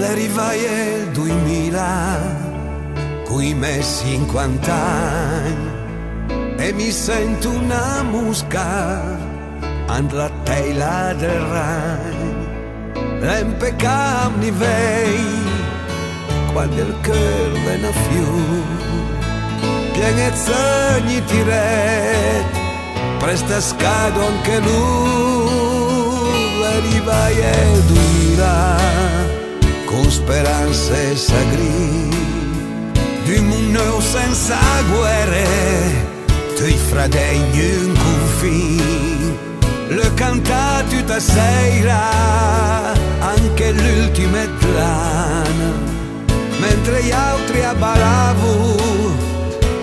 Le rivaie il 2000, qui messi 50 anni, e mi sento una musca and la teila del Rhein. L'empecam nivei, qual del cœur ven a fiur, pienezza ogni tiret, presta scado anche lui. Le rivaie il 2000, con speranze sagri, di muneo senza guerre, tui fradegni in confini. Le canta tutta sera, anche l'ultime tlana, mentre gli altri abbalavo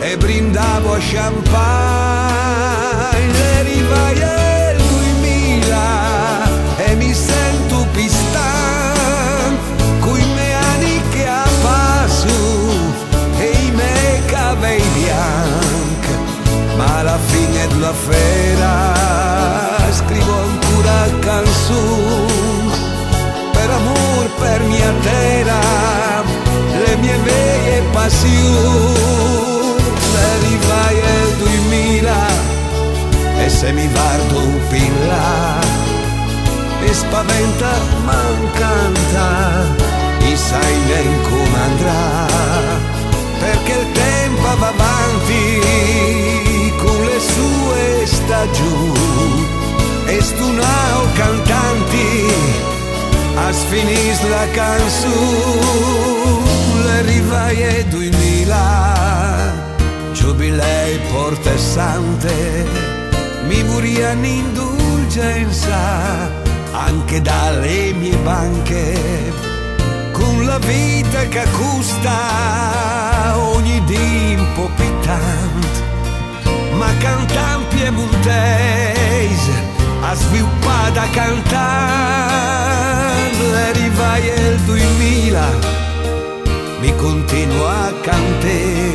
e brindavo a champagne. Le rivaie 2000 e mi sento pistan, coi miei anni che a passo e i miei capelli bianchi. Ma alla fine della fiera scrivo ancora canzoni per amor, per mia terra, le mie veglie passioni. Le rivaie 2000 e se mi guardo fin là mi spaventa ma incanta, mi sai ben come andrà, perché il tempo va avanti con le sue stagioni, e stu nao cantanti a sfinis la canzone. Le rivaie 2000, giubilei portessante, mi murian indulgenza anche dalle mie banche, con la vita che costa ogni dì un po' più tanto. Ma cantam piemontese, a sviluppada cantando. Le rivaie 2000, mi continua a cantare,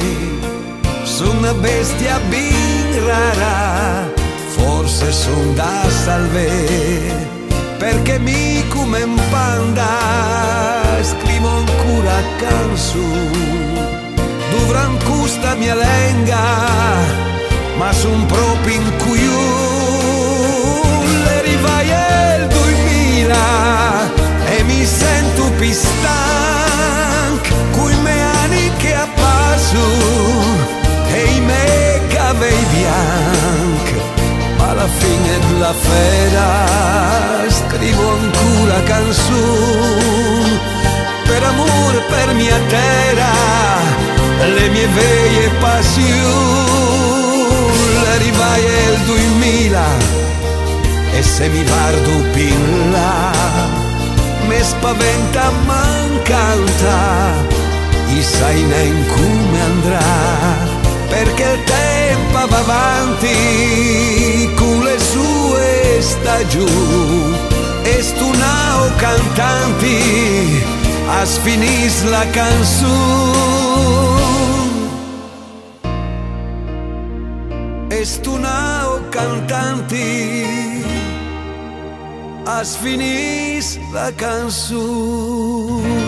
sono una bestia ben rara, forse sono da salvare, perché mi come un panda scrivo ancora canzoni, dovran custa mia lenga, ma son proprio in cuore. Le rivaie 2000 e mi sento più stanco, coi miei anni che a passo e i miei capelli bianchi. Ma alla fine della fiera scrivo ancora canzoni per amore, per mia terra, le mie veglie passioni. Le rivaie 2000 e se mi guardo più in là mi spaventa ma incanta, i sai nen come andrà, perché il tempo va avanti con le sue stagioni, e stu nao cantanti a sfinis la canzone. Estunao cantanti, has finis la canzón.